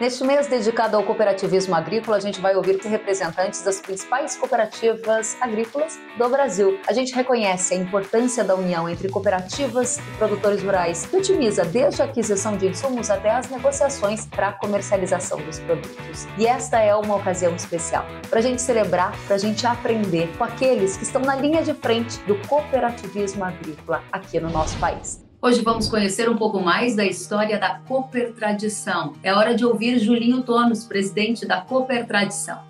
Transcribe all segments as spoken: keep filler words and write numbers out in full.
Neste mês dedicado ao cooperativismo agrícola, a gente vai ouvir representantes das principais cooperativas agrícolas do Brasil. A gente reconhece a importância da união entre cooperativas e produtores rurais, que otimiza desde a aquisição de insumos até as negociações para a comercialização dos produtos. E esta é uma ocasião especial para a gente celebrar, para a gente aprender com aqueles que estão na linha de frente do cooperativismo agrícola aqui no nosso país. Hoje vamos conhecer um pouco mais da história da Coopertradição. É hora de ouvir Julinho Tonus, presidente da Coopertradição.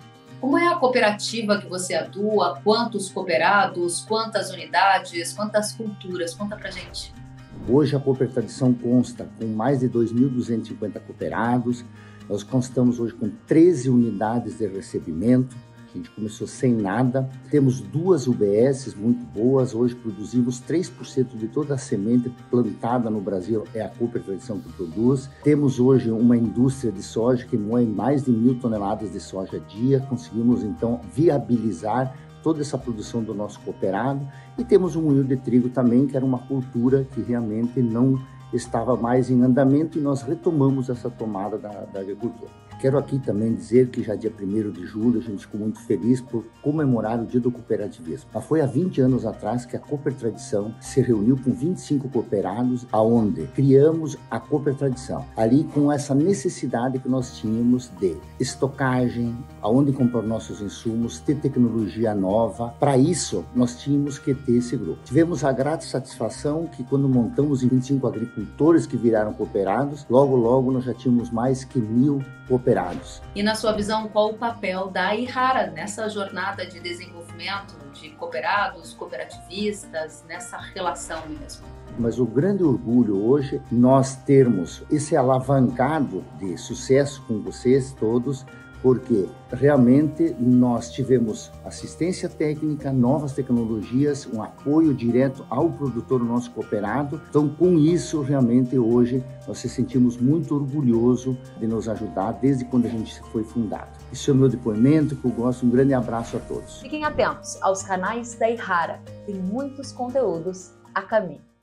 Como é a cooperativa que você atua? Quantos cooperados? Quantas unidades? Quantas culturas? Conta pra gente. Hoje a Coopertradição consta com mais de dois mil duzentos e cinquenta cooperados. Nós constamos hoje com treze unidades de recebimento. A gente começou sem nada, temos duas U B Ss muito boas, hoje produzimos três por cento de toda a semente plantada no Brasil, é a Coopertradição que produz. Temos hoje uma indústria de soja que moe mais de mil toneladas de soja a dia, conseguimos então viabilizar toda essa produção do nosso cooperado e temos um moinho de trigo também, que era uma cultura que realmente não estava mais em andamento e nós retomamos essa tomada da, da agricultura. Quero aqui também dizer que já dia primeiro de julho a gente ficou muito feliz por comemorar o Dia do Cooperativismo. Mas foi há vinte anos atrás que a Coopertradição se reuniu com vinte e cinco cooperados, aonde criamos a Coopertradição. Ali com essa necessidade que nós tínhamos de estocagem, aonde comprar nossos insumos, ter tecnologia nova. Para isso, nós tínhamos que ter esse grupo. Tivemos a grata satisfação que quando montamos em vinte e cinco agricultores, agricultores que viraram cooperados, logo, logo nós já tínhamos mais que mil cooperados. E na sua visão, qual o papel da IHARA nessa jornada de desenvolvimento de cooperados, cooperativistas, nessa relação mesmo? Mas o grande orgulho hoje, nós termos esse alavancado de sucesso com vocês todos, porque realmente nós tivemos assistência técnica, novas tecnologias, um apoio direto ao produtor nosso cooperado. Então, com isso, realmente, hoje, nós nos sentimos muito orgulhosos de nos ajudar desde quando a gente foi fundado. Esse é o meu depoimento, que eu gosto. Um grande abraço a todos. Fiquem atentos aos canais da IHARA. Tem muitos conteúdos a caminho.